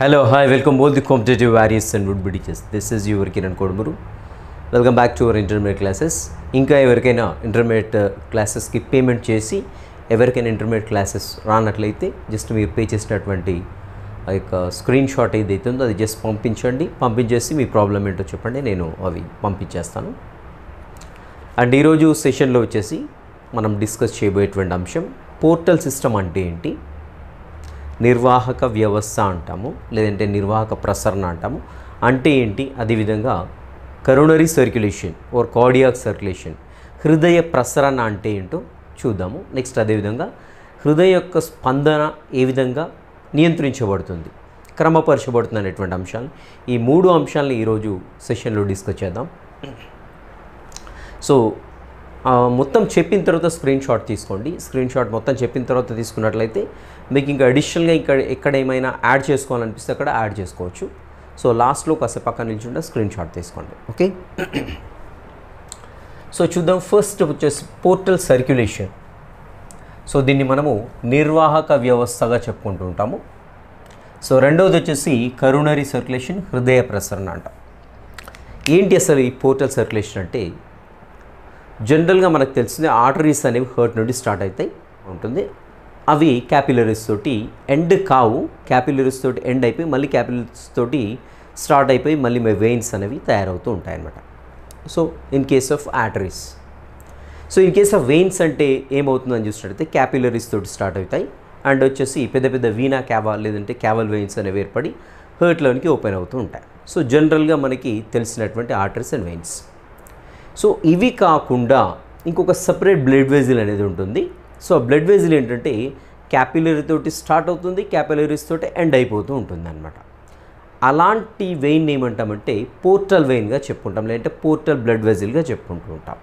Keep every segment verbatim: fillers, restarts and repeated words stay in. Hello, hi, welcome all the competitive various and would be teachers. This is your Kiran Kodumuru. Welcome back to our intermediate classes. Inka everkaina intermediate classes ki payment chesi everkaina intermediate classes ranatlaithe just meer pay chesinaatvanti like screen shot edaithe undo adi just pampinchandi pampinchesi mee problem ento cheppandi nenu avi pampichestanu. And ee roju session lo vachesi manam discuss cheyaboyetuvanti amsham portal system ante enti, నిర్వాహక వ్యవస్థ అంటాము లేదంటే నిర్వాహక ప్రసరణ అంటాము. అంటే ఏంటి? అదేవిధంగా coronary circulation or cardiac circulation, హృదయ ప్రసరణ అంటే ఏంటో చూద్దాము. నెక్స్ట్ అదేవిధంగా హృదయ యొక్క స్పందన ఏ విధంగా నియంత్రించబడుతుంది, క్రమపరచబడుతుంది అనేటువంటి అంశాలు, ఈ మూడు అంశాలను ఈరోజు సెషన్లో డిస్కస్ చేద్దాం. సో మొత్తం చెప్పిన తర్వాత స్క్రీన్ షాట్ తీసుకోండి. స్క్రీన్ షాట్ మొత్తం చెప్పిన తర్వాత తీసుకున్నట్లయితే మీకు ఇంకా అడిషనల్గా ఇంకా ఎక్కడ ఏమైనా యాడ్ చేసుకోవాలనిపిస్తే అక్కడ యాడ్ చేసుకోవచ్చు. సో లాస్ట్లో కాసేపు పక్కన నిల్చుంటే స్క్రీన్ షాట్ తీసుకోండి. ఓకే, సో చూద్దాం. ఫస్ట్ వచ్చేసి పోర్టల్ సర్క్యులేషన్. సో దీన్ని మనము నిర్వాహక వ్యవస్థగా చెప్పుకుంటూ ఉంటాము. సో రెండవది వచ్చేసి కరోనరీ సర్క్యులేషన్, హృదయ ప్రసరణ అంటాం. ఏంటి అసలు ఈ పోర్టల్ సర్క్యులేషన్ అంటే? జనరల్గా మనకు తెలిసింది ఆర్టరీస్ అనేవి హర్ట్ నుండి స్టార్ట్ అవుతాయి ఉంటుంది. అవి క్యాపిలరీస్ తోటి ఎండ్ కావు, క్యాపిలరీస్ తోటి ఎండ్ అయిపోయి మళ్ళీ క్యాపిలరీస్ తోటి స్టార్ట్ అయిపోయి మళ్ళీ వెయిన్స్ అనేవి తయారవుతూ ఉంటాయన్నమాట. So in case of arteries, so in case of veins అంటే ఏమవుతుందని చూసినట్టయితే క్యాపిలరీస్ తోటి స్టార్ట్ అవుతాయి అండ్ వచ్చేసి పెద్ద పెద్ద వీనా క్యావాల్ లేదంటే క్యావల్ వెయిన్స్ అనేవి ఏర్పడి హర్ట్లోనికి ఓపెన్ అవుతూ ఉంటాయి. సో జనరల్గా మనకి తెలిసినటువంటి ఆర్టరీస్ అండ్ వెయిన్స్. సో ఇవి కాకుండా ఇంకొక సపరేట్ బ్లడ్ వెజిల్ అనేది ఉంటుంది. సో ఆ బ్లడ్ వెజిల్ ఏంటంటే క్యాపిలరీ తోటి స్టార్ట్ అవుతుంది, క్యాపిలరీస్ తోటి ఎండ్ అయిపోతూ ఉంటుంది అనమాట. అలాంటి వెయిన్ ఏమంటామంటే పోర్టల్ వెయిన్గా చెప్పుకుంటాం, లేదంటే పోర్టల్ బ్లడ్ వెజిల్గా చెప్పుకుంటూ ఉంటాం.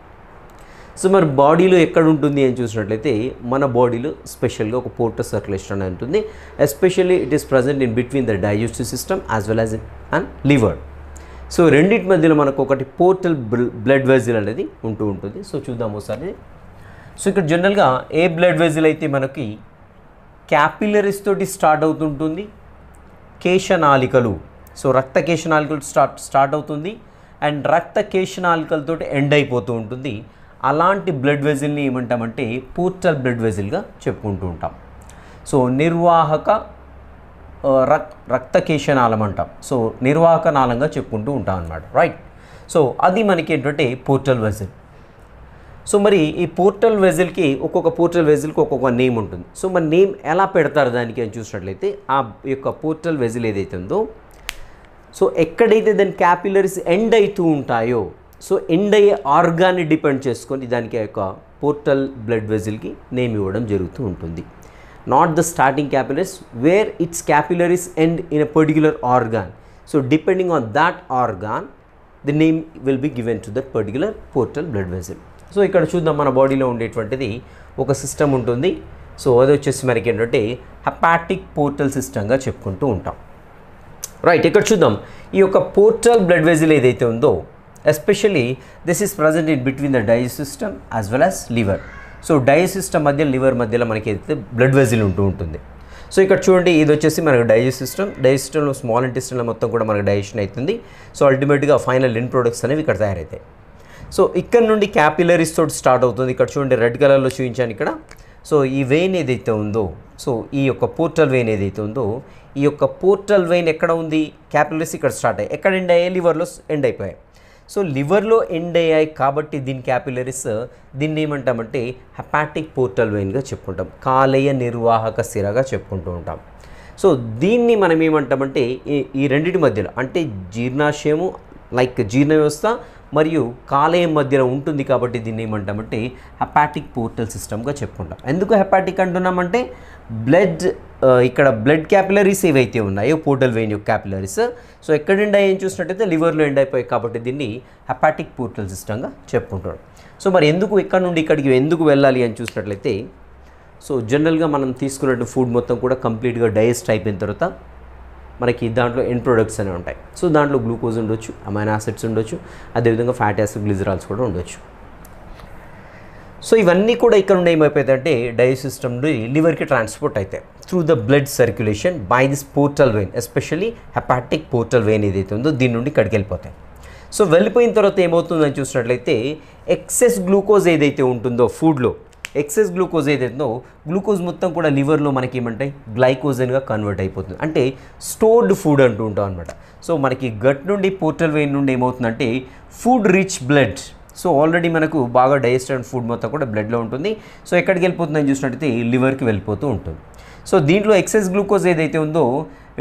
సో మరి బాడీలో ఎక్కడ ఉంటుంది అని చూసినట్లయితే మన బాడీలో స్పెషల్గా ఒక పోర్టల్ సర్క్యులేషన్ అనేది ఉంటుంది. Especially it is present in between the digestive system as well as and liver. So రెండింటి మధ్యలో మనకు ఒకటి పోర్టల్ బ్లడ్ వెజిల్ అనేది ఉంటూ ఉంటుంది. సో చూద్దాం ఒకసారి. సో ఇక్కడ జనరల్గా ఏ బ్లడ్ వెజిల్ అయితే మనకి క్యాపిలరీస్ తోటి స్టార్ట్ అవుతుంటుంది, కేశనాళికలు, సో రక్త కేశనాళికలు స్టార్ట్ స్టార్ట్ అవుతుంది అండ్ రక్త కేశనాళికలతో ఎండ్ అయిపోతూ ఉంటుంది, అలాంటి బ్లడ్ వెజిల్ని ఏమంటామంటే పోర్టల్ బ్లడ్ వెజిల్గా చెప్పుకుంటూ ఉంటాం. సో నిర్వాహక రక్ రక్తకేశనాళం అంటాం. సో నిర్వాహక నాళంగా చెప్పుకుంటూ ఉంటాం అన్నమాట, రైట్. సో అది మనకి ఏంటంటే పోర్టల్ వెజిల్. సో మరి ఈ పోర్టల్ వెజిల్కి ఒక్కొక్క పోర్టల్ వెజిల్కి ఒక్కొక్క నేమ్ ఉంటుంది. సో మరి నేమ్ ఎలా పెడతారు దానికి అని చూసినట్లయితే ఆ యొక్క పోర్టల్ వెజిల్ ఏదైతే ఉందో, సో ఎక్కడైతే దాని క్యాపిలరీస్ ఎండ్ అవుతూ ఉంటాయో, సో ఎండ్ అయ్యే ఆర్గాన్ని డిపెండ్ చేసుకొని దానికి ఆ యొక్క పోర్టల్ బ్లడ్ వెజిల్కి నేమ్ ఇవ్వడం జరుగుతూ ఉంటుంది. Not the starting capillaries, where its capillaries end in a particular organ. So depending on that organ, the name will be given to that particular portal blood vessel. So ఇక్కడ చూద్దాం మన బాడీలో ఉండేటువంటిది ఒక system ఉంటుంది. సో అది వచ్చేసి మనకి ఏంటంటే హెపాటిక్ పోర్టల్ సిస్టంగా చెప్పుకుంటూ ఉంటాం, రైట్. ఇక్కడ చూద్దాం ఈ యొక్క పోర్టల్ బ్లడ్ వెజిల్ ఏదైతే ఉందో, especially this is present in between the digestive system as well as liver. So digestive system మధ్య లివర్ మధ్యలో మనకి ఏదైతే బ్లడ్ వెజిల్ ఉంటూ ఉంటుంది. సో ఇక్కడ చూడండి, ఇది వచ్చేసి మనకి డైజెస్టివ్ సిస్టమ్. డైజెస్టివ్ సిస్టంలో స్మాల్ ఇంటెస్టైన్లో మొత్తం కూడా మనకి డైజెషన్ అవుతుంది. సో అల్టిమేట్గా ఫైనల్ ఎండ్ ప్రొడక్ట్స్ అనేవి ఇక్కడ తయారవుతాయి. సో ఇక్కడ నుండి క్యాపిలరీస్ తోటి స్టార్ట్ అవుతుంది. ఇక్కడ చూడండి రెడ్ కలర్లో చూపించాను ఇక్కడ. సో ఈ వెయిన్ ఏదైతే ఉందో, సో ఈ యొక్క పోర్టల్ వెయిన్ ఏదైతే ఉందో, ఈ యొక్క పోర్టల్ వెయిన్ ఎక్కడ ఉంది? క్యాపిలరీస్ ఇక్కడ స్టార్ట్ అయ్యాయి. ఎక్కడ ఎండ్ అయ్యాయి? లివర్లో ఎండ్ అయిపోయాయి. సో లివర్లో ఎండ్ అయ్యాయి కాబట్టి దీని క్యాపిలరీస్, దీన్ని ఏమంటామంటే హెపాటిక్ పోర్టల్ వెయిన్గా చెప్పుకుంటాం, కాలేయ నిర్వాహక సిరగా చెప్పుకుంటూ ఉంటాం. సో దీన్ని మనం ఏమంటామంటే ఈ రెండింటి మధ్యలో అంటే జీర్ణాశయము లైక్ జీర్ణ వ్యవస్థ మరియు కాలేయం మధ్యలో ఉంటుంది కాబట్టి దీన్ని ఏమంటామంటే హెపాటిక్ పోర్టల్ సిస్టమ్గా చెప్పుకుంటాం. ఎందుకు హెపాటిక్ అంటున్నామంటే బ్లడ్ ఇక్కడ బ్లడ్ క్యాపిలరీస్ ఏవైతే ఉన్నాయో పోర్టల్ వెయిన్ యొక్క క్యాపిలరీస్, సో ఎక్కడ ఎండ్ అయ్యాయి చూసినట్టయితే లివర్లో ఎండ్ అయిపోయాయి కాబట్టి దీన్ని హెపాటిక్ పోర్టల్ సిస్టమ్గా చెప్పుకుంటాం. సో మరి ఎందుకు ఇక్కడ నుండి ఇక్కడికి ఎందుకు వెళ్ళాలి అని చూసినట్లయితే, సో జనరల్గా మనం తీసుకున్న ఫుడ్ మొత్తం కూడా కంప్లీట్గా డైజెస్ట్ అయిపోయిన తర్వాత మనకి దాంట్లో ఎండ్ ప్రొడక్ట్స్ అనేవి ఉంటాయి. సో దాంట్లో గ్లూకోజ్ ఉండొచ్చు, అమైనో యాసిడ్స్ ఉండొచ్చు, అదేవిధంగా ఫ్యాటీ యాసిడ్ గ్లిజరాల్స్ కూడా ఉండొచ్చు. సో ఇవన్నీ కూడా ఇక్కడ నుండి ఏమైపోతాయంటే డయాసిస్టమ్ నుండి లివర్కి ట్రాన్స్పోర్ట్ అవుతాయి through the blood circulation by this portal vein, especially hepatic portal vein ఏదైతే ఉందో దీని నుండి ఇక్కడికి వెళ్ళిపోతాయి. సో వెళ్ళిపోయిన తర్వాత ఏమవుతుందని చూసినట్లయితే ఎక్సెస్ గ్లూకోజ్ ఏదైతే ఉంటుందో ఫుడ్లో ఎక్సెస్ గ్లూకోజ్ ఏదైతేందో గ్లూకోజ్ మొత్తం కూడా లివర్లో మనకి ఏమంటాయి గ్లైకోజన్గా కన్వర్ట్ అయిపోతుంది, అంటే స్టోర్డ్ ఫుడ్ అంటూ ఉంటాం అనమాట. సో మనకి గట్ నుండి పోర్టల్ వెయిన్ నుండి ఏమవుతుందంటే food rich blood, so already మనకు బాగా డైజెస్టెడ్ ఫుడ్ మొత్తం కూడా బ్లడ్లో ఉంటుంది. సో ఎక్కడికి వెళ్ళిపోతుందని చూసినట్టయితే లివర్కి వెళ్ళిపోతూ ఉంటుంది. సో దీంట్లో ఎక్సెస్ గ్లూకోజ్ ఏదైతే ఉందో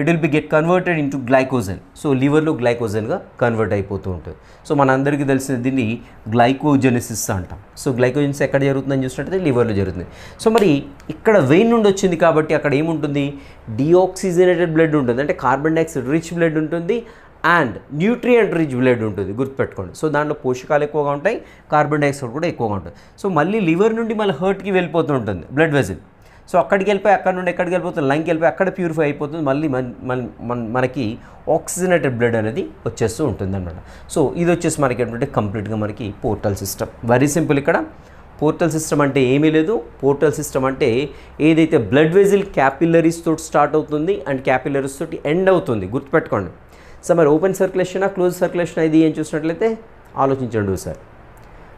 it will be get converted into glycogen, so లివర్లో గ్లైకోజన్గా కన్వర్ట్ అయిపోతూ ఉంటుంది. సో మనందరికీ తెలిసిన దీన్ని గ్లైకోజెనసిస్ అంటాం. సో గ్లైకోజెనసిస్ ఎక్కడ జరుగుతుందని చూసినట్టయితే లివర్లో జరుగుతుంది. సో మరి ఇక్కడ వెయిన్ నుండి వచ్చింది కాబట్టి అక్కడ ఏముంటుంది, డిఆక్సిజనేటెడ్ బ్లడ్ ఉంటుంది, అంటే కార్బన్ డైఆక్సైడ్ రిచ్ బ్లడ్ ఉంటుంది అండ్ న్యూట్రియంట్ రిచ్ బ్లడ్ ఉంటుంది, గుర్తుపెట్టుకోండి. సో దాంట్లో పోషకాలు ఎక్కువగా ఉంటాయి, కార్బన్ డైఆక్సైడ్ కూడా ఎక్కువగా ఉంటుంది. సో మళ్ళీ లివర్ నుండి మళ్ళీ హార్ట్కి వెళ్ళిపోతూ ఉంటుంది బ్లడ్ వెజల్. సో అక్కడికి వెళ్ళిపోయి అక్కడ నుండి ఎక్కడికి వెళ్ళిపోతుంది, లంగ్కి వెళ్ళిపోయి అక్కడ ప్యూరిఫై అయిపోతుంది, మళ్ళీ మనకి ఆక్సిజనేటెడ్ బ్లడ్ అనేది వచ్చేస్తూ ఉంటుంది అనమాట. సో ఇది వచ్చేసి మనకి ఏంటంటే కంప్లీట్గా మనకి పోర్టల్ సిస్టమ్. Very simple. ఇక్కడ పోర్టల్ సిస్టమ్ అంటే ఏమీ లేదు, పోర్టల్ సిస్టమ్ అంటే ఏదైతే బ్లడ్ వెజిల్ క్యాపిలరీస్ తోటి స్టార్ట్ అవుతుంది అండ్ క్యాపిలరీస్ తోటి ఎండ్ అవుతుంది, గుర్తుపెట్టుకోండి. సో మరి ఓపెన్ సర్క్యులేషనా క్లోజ్ సర్క్యులేషన్ ఇది ఏం చూసినట్లయితే ఆలోచించండి సార్.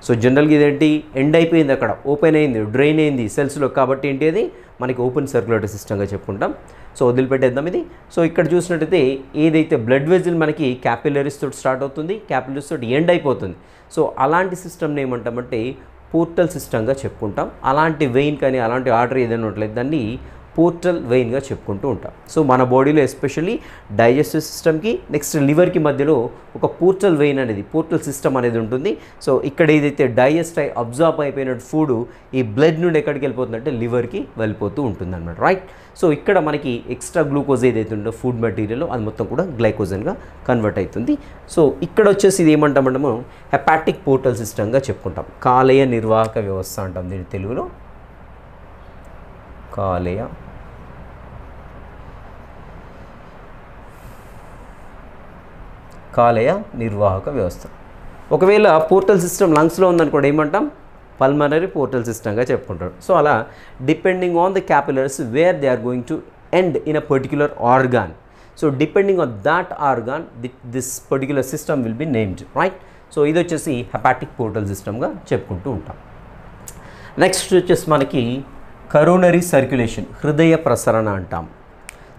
సో జనరల్గా ఇదేంటి ఎండ్ అయిపోయింది, అక్కడ ఓపెన్ అయింది, డ్రైన్ అయింది సెల్స్లో, కాబట్టి ఏంటి అది మనకి ఓపెన్ సర్క్యులేటరీ సిస్టమ్గా చెప్పుకుంటాం. సో వదిలిపెట్టేద్దాం ఇది. సో ఇక్కడ చూసినట్టయితే ఏదైతే బ్లడ్ వెజిల్ మనకి క్యాపిలరీస్ తోటి స్టార్ట్ అవుతుంది, క్యాపిలరీస్ తోటి ఎండ్ అయిపోతుంది. సో అలాంటి సిస్టమ్ని ఏమంటామంటే పోర్టల్ సిస్టమ్గా చెప్పుకుంటాం. అలాంటి వెయిన్ కానీ అలాంటి ఆర్డర్ ఏదైనా ఉండలేదు దాన్ని పోర్టల్ వెయిన్గా చెప్పుకుంటూ ఉంటాం. సో మన బాడీలో ఎస్పెషల్లీ డైజెస్టివ్ సిస్టమ్కి నెక్స్ట్ లివర్కి మధ్యలో ఒక పోర్టల్ వెయిన్ అనేది పోర్టల్ సిస్టమ్ అనేది ఉంటుంది. సో ఇక్కడ ఏదైతే డైజెస్ట్ అయి అబ్జార్బ్ అయిపోయిన ఫుడ్ ఈ బ్లడ్ నుండి ఎక్కడికి వెళ్ళిపోతుందంటే లివర్కి వెళ్ళిపోతూ ఉంటుంది అనమాట, రైట్. సో ఇక్కడ మనకి ఎక్స్ట్రా గ్లూకోజ్ ఏదైతే ఉందో ఫుడ్ మెటీరియల్ అది మొత్తం కూడా గ్లైకోజన్గా కన్వర్ట్ అవుతుంది. సో ఇక్కడ వచ్చేసి ఇది ఏమంటామంటే మనం హెపాటిక్ పోర్టల్ సిస్టమ్గా చెప్పుకుంటాం. కాలేయ నిర్వాహక వ్యవస్థ అంటాం దీని తెలుగులో, కాలేయ కాలేయ నిర్వాహక వ్యవస్థ. ఒకవేళ పోర్టల్ సిస్టమ్ లంగ్స్లో ఉందనుకోండి ఏమంటాం పల్మనరీ పోర్టల్ సిస్టమ్గా చెప్పుకుంటాడు. సో అలా depending on the capillaries where they are going to end in a particular organ, so depending on that organ this particular system will be named, right. So ఇది వచ్చేసి hepatic portal సిస్టమ్గా చెప్పుకుంటూ ఉంటాం. Next వచ్చేసి మనకి coronary circulation, హృదయ ప్రసరణ అంటాం.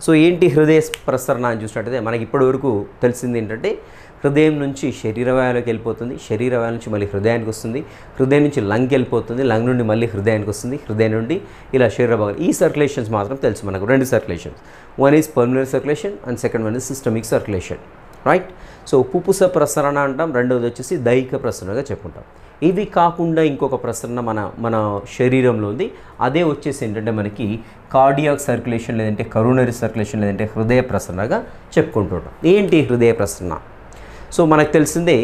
So ఏంటి హృదయ ప్రసరణ అని చూసినట్టయితే మనకి ఇప్పటి వరకు తెలిసింది ఏంటంటే హృదయం నుంచి శరీరవాయువులోకి వెళ్ళిపోతుంది, శరీరవాయువు నుంచి మళ్ళీ హృదయానికి వస్తుంది, హృదయం నుంచి లంగ్కి వెళ్ళిపోతుంది, లంగ్ నుండి మళ్ళీ హృదయానికి వస్తుంది, హృదయం నుండి ఇలా శరీర భాగాలు. ఈ సర్క్యులేషన్స్ మాత్రం తెలుసు మనకు, రెండు circulations, one is pulmonary circulation and second one is systemic circulation, right. So పుపుస ప్రసరణ అంటాం, రెండవది వచ్చేసి దైహిక ప్రసరణగా చెప్పుకుంటాం. ఇవి కాకుండా ఇంకొక ప్రసరణ మన మన శరీరంలో ఉంది, అదే వచ్చేసి ఏంటంటే మనకి కార్డియాక్ సర్క్యులేషన్ లేదంటే కరోనరీ సర్క్యులేషన్ లేదంటే హృదయ ప్రసరణగా చెప్పుకుంటుంటాం. ఏంటి హృదయ ప్రసరణ? సో మనకు తెలిసిందే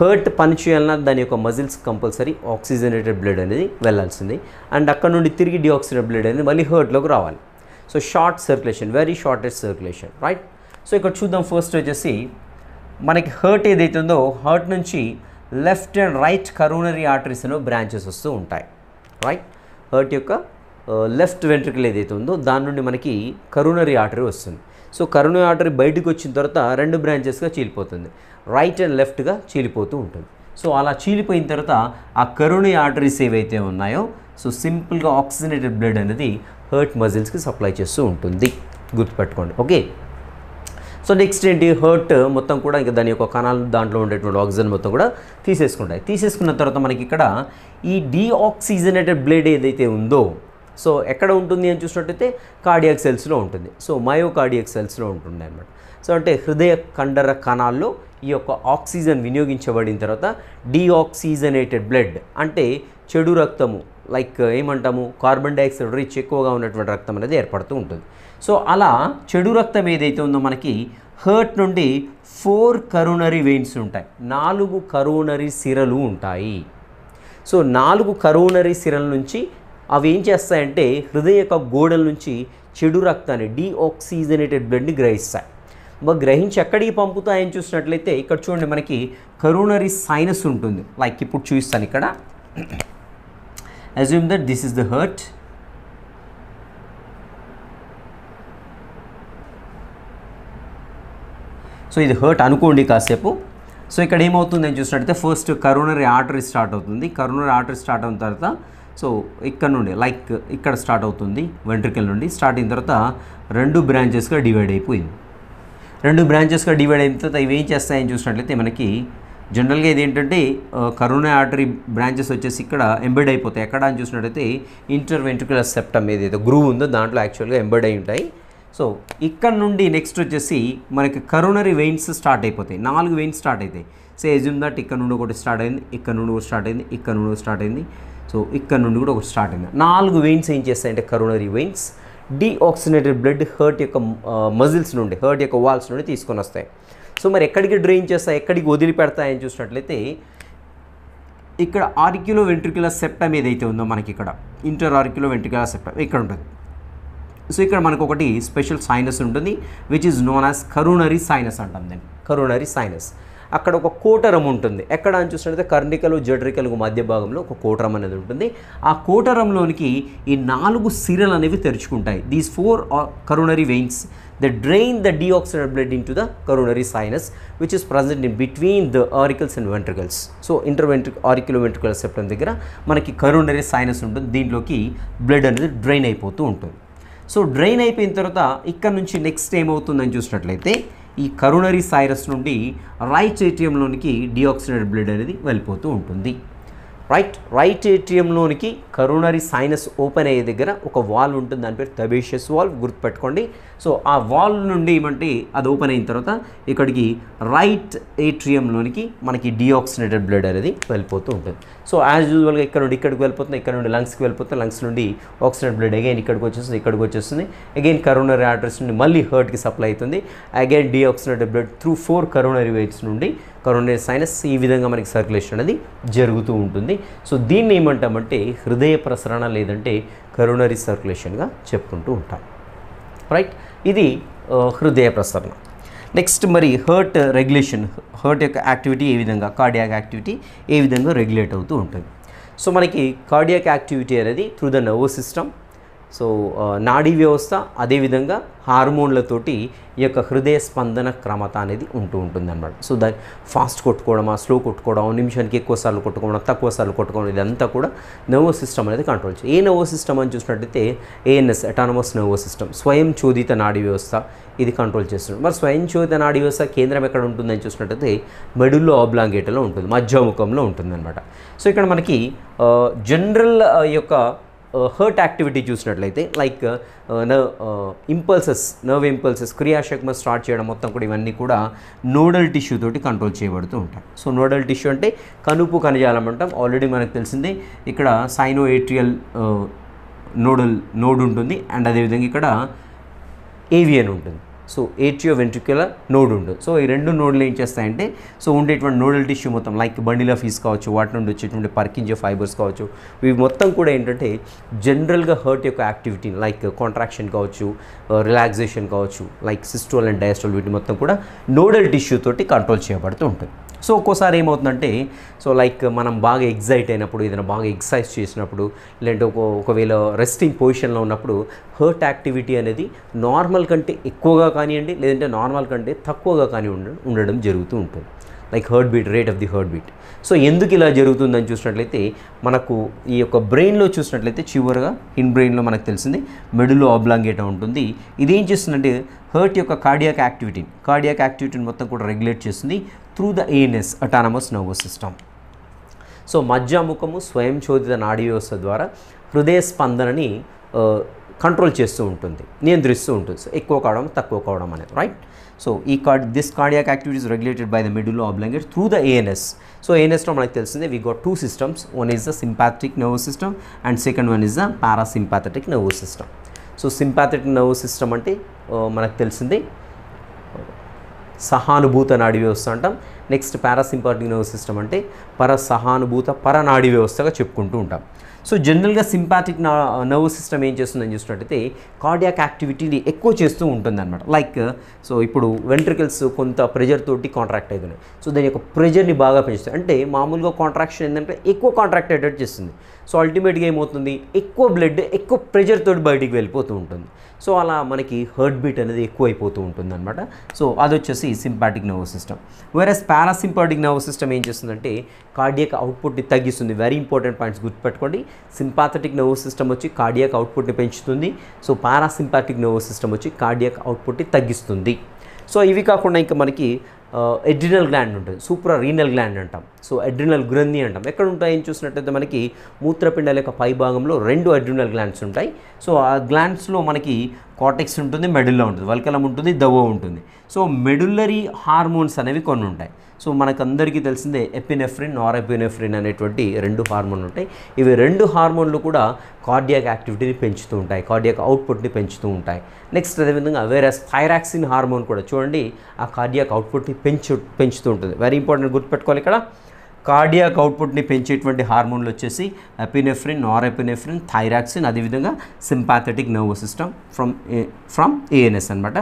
హార్ట్ పనిచేయాలన్నా దాని యొక్క మజిల్స్ కంపల్సరీ ఆక్సిజనేటెడ్ బ్లడ్ అనేది వెళ్ళాల్సింది అండ్ అక్కడ నుండి తిరిగి డిఆక్సిజనేటెడ్ బ్లడ్ అనేది మళ్ళీ హార్ట్లోకి రావాలి. So short circulation, very shortest circulation, right. So ఇక్కడ చూద్దాం. ఫస్ట్ వచ్చేసి మనకి హార్ట్ ఏదైతే ఉందో హార్ట్ నుంచి left and right coronary arteries అనే బ్రాంచెస్ వస్తూ ఉంటాయి, రైట్. హార్ట్ యొక్క లెఫ్ట్ వెంట్రికల్ ఏదైతే ఉందో దాని నుండి మనకి కరోనరీ ఆర్టరీ వస్తుంది. సో కరోనరీ ఆర్టరీ బయటకు వచ్చిన తర్వాత రెండు బ్రాంచెస్గా చీలిపోతుంది, రైట్ అండ్ లెఫ్ట్గా చీలిపోతూ ఉంటుంది. సో అలా చీలిపోయిన తర్వాత ఆ కరోనరీ ఆర్టరీస్ ఏవైతే ఉన్నాయో సో సింపుల్గా ఆక్సిజనేటెడ్ బ్లడ్ అనేది హార్ట్ మజిల్స్కి సప్లై చేస్తూ ఉంటుంది, గుర్తుపెట్టుకోండి, ఓకే. సో నెక్స్ట్ ఏంటి హార్ట్ మొత్తం కూడా ఇంకా దాని యొక్క కణాలు దాంట్లో ఉండేటువంటి ఆక్సిజన్ మొత్తం కూడా తీసేసుకుంటాయి. తీసేసుకున్న తర్వాత మనకి ఇక్కడ ఈ డీఆక్సిజనేటెడ్ బ్లడ్ ఏదైతే ఉందో సో ఎక్కడ ఉంటుంది అని చూసినట్టయితే కార్డియాక్ సెల్స్లో ఉంటుంది, సో మయోకార్డియాక్ సెల్స్లో ఉంటుంది అనమాట. సో అంటే హృదయ కండర కణాల్లో ఈ యొక్క ఆక్సిజన్ వినియోగించబడిన తర్వాత డీఆక్సిజనేటెడ్ బ్లడ్ అంటే చెడు రక్తము, లైక్ ఏమంటాము కార్బన్ డైఆక్సైడ్ రిచ్ ఎక్కువగా ఉన్నటువంటి రక్తం అనేది ఏర్పడుతూ ఉంటుంది. సో అలా చెడు రక్తం ఏదైతే ఉందో మనకి హార్ట్ నుండి ఫోర్ కరోనరీ వెయిన్స్ ఉంటాయి, నాలుగు కరోనరీ సిరలు ఉంటాయి. సో నాలుగు కరోనరీ సిరల నుంచి అవి ఏం చేస్తాయంటే హృదయ యొక్క గోడల నుంచి చెడు రక్తాన్ని డీఆక్సిజనేటెడ్ బ్లడ్ని గ్రహిస్తాయి. మరి గ్రహించి ఎక్కడికి పంపుతాయని చూసినట్లయితే ఇక్కడ చూడండి మనకి కరోనరీ సైనస్ ఉంటుంది, లైక్ ఇప్పుడు చూపిస్తాను ఇక్కడ Assume that this is the heart. So, this heart anukondi kasepu. So, ikkada em avutundi ani chustunnatayite first coronary artery start avutundi. Coronary artery start avun tarvata so ikkada nundi like ikkada start avutundi ventricle nundi start ayin tarvata rendu branches ga divide ayipoyindi. Rendu branches ga divide ayin tarvata ivi em chestayani chustunnatayite manaki general ga idi entante coronary artery branches vachesi ikkada embed ayipotayi. Ekkada ani chustunnatayite interventricular septum edaithe groove undo dantlo actual ga embed ayi untayi. So ఇక్కడ నుండి next వచ్చేసి మనకి coronary veins start అయిపోతాయి. నాలుగు veins start అవుతాయి. So assume that ఇక్కడ నుండి ఒకటి స్టార్ట్ అయింది, ఇక్కడ నుండి ఒకటి స్టార్ట్ అయింది, ఇక్కడ నుండి స్టార్ట్ అయింది, సో ఇక్కడ నుండి కూడా ఒకటి స్టార్ట్ అయింది. నాలుగు వెయిన్స్ ఏం చేస్తాయంటే coronary veins deoxygenated blood heart యొక్క మజిల్స్ నుండి, హర్ట్ యొక్క వాల్స్ నుండి తీసుకొని వస్తాయి. సో మరి ఎక్కడికి డ్రైన్ చేస్తాయి, ఎక్కడికి వదిలిపెడతాయని చూసినట్లయితే ఇక్కడ ఆర్క్యులో వెంట్రిక్యులర్ సెప్టమ్ ఏదైతే ఉందో మనకి ఇక్కడ ఇంటర్ ఆర్క్యులో వెంట్రిక్యులర్ సెప్టమ్ ఇక్కడ ఉంటుంది. సో ఇక్కడ మనకు ఒకటి స్పెషల్ సైనస్ ఉంటుంది which is known as coronary sinus అంటాం. దాన్ని కరోనరీ సైనస్. అక్కడ ఒక కోటరం ఉంటుంది. ఎక్కడ అని చూసినట్లయితే కర్ణికలు జడ్రికలకు మధ్య భాగంలో ఒక కోటరం అనేది ఉంటుంది. ఆ కోటరంలోనికి ఈ నాలుగు సిరలు అనేవి తెరుచుకుంటాయి. These four coronary veins the drain the deoxygenated blood into the coronary sinus which is present in between the auricles and ventricles. So inter ventric auriculo ventricular septum దగ్గర మనకి కరోనరీ సైనస్ ఉంటుంది. దీంట్లోకి blood అనేది drain అయిపోతూ ఉంటుంది. So drain అయిపోయిన తర్వాత ఇక్కడ నుంచి నెక్స్ట్ ఏమవుతుందని చూసినట్లయితే ఈ కరోనరీ సైరస్ నుండి రైట్ ఏట్రియంలోనికి డీఆక్సినేటెడ్ బ్లడ్ అనేది వెళ్ళిపోతూ ఉంటుంది. రైట్ రైట్ ఏట్రియంలోనికి కరోనరీ సైనస్ ఓపెన్ అయ్యే దగ్గర ఒక వాల్ ఉంటుంది. దాని పేరు థబేషియస్ వాల్వ్, గుర్తుపెట్టుకోండి. సో ఆ వాల్ నుండి ఏమంటే అది ఓపెన్ అయిన తర్వాత ఇక్కడికి రైట్ ఏట్రియంలోనికి మనకి డీఆక్సినేటెడ్ బ్లడ్ అనేది వెళ్ళిపోతూ ఉంటుంది. సో యాజ్ యూజువల్గా ఇక్కడ నుండి ఇక్కడికి వెళ్ళిపోతుంది, ఇక్కడ నుండి లంగ్స్కి వెళ్ళిపోతుంది, లంగ్స్ నుండి ఆక్సినేటెడ్ బ్లడ్ అగైన్ ఇక్కడికి వచ్చేస్తుంది, ఇక్కడికి వచ్చేస్తుంది, అగైన్ కరోనరీ ఆర్టరీస్ నుండి మళ్ళీ హర్ట్కి సప్లై అవుతుంది, again deoxygenated blood through four coronary veins నుండి కరోనరీ సైనస్ ఈ విధంగా మనకి సర్క్యులేషన్ అనేది జరుగుతూ ఉంటుంది. సో దీన్ని ఏమంటామంటే హృదయ ప్రసరణ లేదంటే కరోనరీ సర్క్యులేషన్గా చెప్పుకుంటూ ఉంటాం. రైట్, ఇది హృదయ ప్రసరణ. నెక్స్ట్ మరి హర్ట్ రెగ్యులేషన్, హర్ట్ యొక్క యాక్టివిటీ ఏ విధంగా, కార్డియాక్ యాక్టివిటీ ఏ విధంగా రెగ్యులేట్ అవుతూ ఉంటుంది. సో మనకి కార్డియాక్ యాక్టివిటీ అనేది through the nervous system. So నాడీ వ్యవస్థ అదేవిధంగా హార్మోన్లతోటి ఈ యొక్క హృదయ స్పందన క్రమత అనేది ఉంటూ ఉంటుంది అన్నమాట. సో దాన్ని ఫాస్ట్ కొట్టుకోవడమా, స్లో కొట్టుకోవడం, నిమిషానికి ఎక్కువ సార్లు కొట్టుకోవడం, తక్కువ సార్లు కొట్టుకోవడం, ఇదంతా కూడా నర్వస్ సిస్టమ్ అనేది కంట్రోల్ చేస్తుంది. ఏ నర్వస్ సిస్టమ్ అని చూసినట్టయితే ఏఎన్ఎస్, అటానమస్ నర్వస్ సిస్టమ్, స్వయం చోదిత నాడీ వ్యవస్థ, ఇది కంట్రోల్ చేస్తుంది. మరి స్వయం చోదిత నాడీ వ్యవస్థ కేంద్రం ఎక్కడ ఉంటుందని చూసినట్టయితే మెడుల్లో ఆబ్లాంగేటలో ఉంటుంది, మధ్యముఖంలో ఉంటుందన్నమాట. సో ఇక్కడ మనకి జనరల్ యొక్క హర్ట్ యాక్టివిటీ చూసినట్లయితే లైక్ ఇంపల్సెస్, నర్వ్ ఇంపల్సెస్, క్రియాశక్మ స్టార్ట్ చేయడం, మొత్తం కూడా ఇవన్నీ కూడా నోడల్ టిష్యూ తోటి కంట్రోల్ చేయబడుతూ ఉంటాయి. సో నోడల్ టిష్యూ అంటే కనుపు కణజాలం అంటాం. ఆల్రెడీ మనకు తెలిసిందే ఇక్కడ సైనోఏట్రియల్ నోడల్ నోడ్ ఉంటుంది అండ్ అదేవిధంగా ఇక్కడ ఏవియన్ ఉంటుంది. సో ఏట్రియో వెంట్రిక్యులర్ నోడ్ ఉంటుంది. సో ఈ రెండు నోడ్లు ఏం చేస్తాయంటే సో ఉండేటువంటి నోడల్ టిష్యూ మొత్తం లైక్ బండిలా ఫీస్ కావచ్చు, వాటి నుండి వచ్చేటువంటి పర్కింజో ఫైబర్స్ కావచ్చు, ఇవి మొత్తం కూడా ఏంటంటే జనరల్గా హర్ట్ యొక్క యాక్టివిటీని లైక్ కాంట్రాక్షన్ కావచ్చు, రిలాక్సేషన్ కావచ్చు, లైక్ సిస్టోల్ అండ్ డయాస్టోల్, వీటి మొత్తం కూడా నోడల్ టిష్యూ తోటి కంట్రోల్ చేయబడుతూ ఉంటుంది. సో ఒక్కోసారి ఏమవుతుందంటే సో లైక్ మనం బాగా ఎగ్జైట్ అయినప్పుడు, ఏదైనా బాగా ఎక్సర్సైజ్ చేసినప్పుడు, లేదంటే ఒక ఒకవేళ రెస్టింగ్ పొజిషన్లో ఉన్నప్పుడు హర్ట్ యాక్టివిటీ అనేది నార్మల్ కంటే ఎక్కువగా కానివ్వండి, లేదంటే నార్మల్ కంటే తక్కువగా కానీ ఉండడం జరుగుతూ ఉంటుంది. Like heart beat rate of the heart beat. So ఎందుకు ఇలా జరుగుతుందని చూసినట్లయితే మనకు ఈ యొక్క బ్రెయిన్లో చూసినట్లయితే చివరగా ఇన్ బ్రెయిన్లో మనకు తెలిసింది మెడులో ఆబ్లాంగేటా ఉంటుంది. ఇదేం చేస్తుందంటే హర్ట్ యొక్క కార్డియాక్ యాక్టివిటీని కార్డియాక్ యాక్టివిటీని మొత్తం కూడా రెగ్యులేట్ చేస్తుంది through the ANS, autonomic nervous system. So మజ్జాముఖము, స్వయం చోదిత నాడీ వ్యవస్థ ద్వారా హృదయ స్పందనని కంట్రోల్ చేస్తూ ఉంటుంది, నియంత్రిస్తూ ఉంటుంది. సో ఎక్కువ కావడం, తక్కువ కావడం అనేది. రైట్, సో ఈ card this cardiac activity is regulated by the medulla oblongata through the ANS. So ఏఎన్ఎస్లో మనకు తెలిసిందే we got two systems, one is the sympathetic nervous system and second one is the parasympathetic nervous system. So sympathetic nervous system అంటే మనకు తెలిసిందే సహానుభూత నాడీ వ్యవస్థ అంటాం. Next parasympathetic nervous system అంటే పర సహానుభూత పరనాడీ వ్యవస్థగా చెప్పుకుంటూ ఉంటాం. సో జనరల్గా సింపాటిక్ నర్వస్ సిస్టమ్ ఏం చేస్తుందని చూసినట్టయితే కార్డియాక్ యాక్టివిటీని ఎక్కువ చేస్తూ ఉంటుందన్నమాట. లైక్ సో ఇప్పుడు వెంట్రికల్స్ కొంత ప్రెజర్ తోటి కాంట్రాక్ట్ అవుతున్నాయి, సో దాని యొక్క ప్రెజర్ని బాగా పెంచుతుంది. అంటే మామూలుగా కాంట్రాక్షన్ ఏంటంటే ఎక్కువ కాంట్రాక్ట్ అయ్యేటట్టు చేస్తుంది. సో అల్టిమేట్గా ఏమవుతుంది, ఎక్కువ బ్లడ్ ఎక్కువ ప్రెజర్ తోటి బయటికి వెళ్ళిపోతూ ఉంటుంది. సో అలా మనకి హార్ట్ బీట్ అనేది ఎక్కువ అయిపోతూ ఉంటుందన్నమాట. సో అది వచ్చేసి సింపాటిక్ నర్వస్ సిస్టమ్. వేరే పారాసింపాటిక్ నర్వస్ సిస్టమ్ ఏం చేస్తుందంటే కార్డియాక్ అవుట్పుట్ని తగ్గిస్తుంది. వెరీ ఇంపార్టెంట్ పాయింట్స్ గుర్తుపెట్టుకోండి. సింపాథెటిక్ నర్వస్ సిస్టమ్ వచ్చి కార్డియాక్ అవుట్పుట్ని పెంచుతుంది. సో పారాసింపాటిక్ నర్వస్ సిస్టమ్ వచ్చి కార్డియాక్ అవుట్పుట్ని తగ్గిస్తుంది. సో ఇవి కాకుండా ఇంకా మనకి అడ్రినల్ గ్లాండ్ ఉంటుంది, సూప్రా రీనల్ గ్లాండ్ అంటాం. సో అడ్రినల్ గ్రంథి అంటాం. ఎక్కడ ఉంటాయని చూసినట్టయితే మనకి మూత్రపిండాల యొక్క పై భాగంలో రెండు అడ్రినల్ గ్లాండ్స్ ఉంటాయి. సో ఆ గ్లాండ్స్లో మనకి కార్టెక్స్ ఉంటుంది, మెడుల్లా ఉంటుంది, వల్కలం ఉంటుంది, దవ్వ ఉంటుంది. సో మెడుల్లరీ హార్మోన్స్ అనేవి కొన్ని ఉంటాయి. సో మనకందరికీ తెలిసిందే ఎపినెఫ్రిన్, నోరెపినెఫ్రిన్ అనేటువంటి రెండు హార్మోన్లు ఉంటాయి. ఇవి రెండు హార్మోన్లు కూడా కార్డియాక్ యాక్టివిటీని పెంచుతూ ఉంటాయి, కార్డియాక్ అవుట్పుట్ని పెంచుతూ ఉంటాయి. నెక్స్ట్ అదేవిధంగా వేరే థైరాక్సిన్ హార్మోన్ కూడా చూడండి ఆ కార్డియాక్ అవుట్పుట్ని పెంచు పెంచుతూ ఉంటుంది. వెరీ ఇంపార్టెంట్ గుర్తుపెట్టుకోవాలి. ఇక్కడ కార్డియాక్ అవుట్పుట్ని పెంచేటువంటి హార్మోన్లు వచ్చేసి ఎపినెఫ్రిన్, నోరెపినెఫ్రిన్, థైరాక్సిన్, అదేవిధంగా sympathetic nervous system from from ANS అనమాట.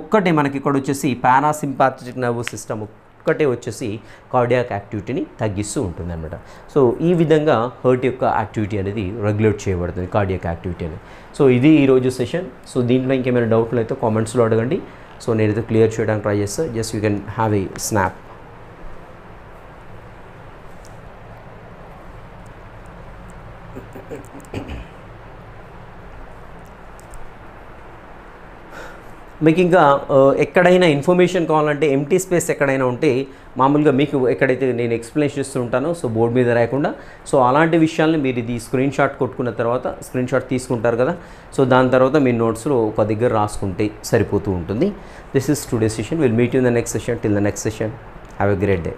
ఒక్కటే మనకి ఇక్కడ వచ్చేసి పారాసింపాథెటిక్ నర్వస్ సిస్టమ్ ఒక్కటే వచ్చేసి కార్డియాక్ యాక్టివిటీని తగ్గిస్తూ ఉంటుంది అనమాట. సో ఈ విధంగా హార్ట్ యొక్క యాక్టివిటీ అనేది రెగ్యులేట్ చేయబడుతుంది, కార్డియాక్ యాక్టివిటీ అనేది. సో ఇది ఈరోజు సెషన్. సో దీంట్లో ఇంకేమైనా డౌట్లు అయితే కామెంట్స్లో అడగండి. సో నేనైతే క్లియర్ చేయడానికి ట్రై చేస్తాను. Just you can have a snap. మీకు ఇంకా ఎక్కడైనా ఇన్ఫర్మేషన్ కావాలంటే ఎంటీ స్పేస్ ఎక్కడైనా ఉంటే మామూలుగా మీకు ఎక్కడైతే నేను ఎక్స్ప్లెయిన్ చేస్తూ ఉంటానో సో బోర్డు మీద రాయకుండా సో అలాంటి విషయాలని మీరు ఇది స్క్రీన్ షాట్ కొట్టుకున్న తర్వాత స్క్రీన్ షాట్ తీసుకుంటారు కదా, సో దాని తర్వాత మీ నోట్స్లో ఒక దగ్గర రాసుకుంటే సరిపోతూ ఉంటుంది. This is today session. Will meet you in the next session. Till the next session have a great day.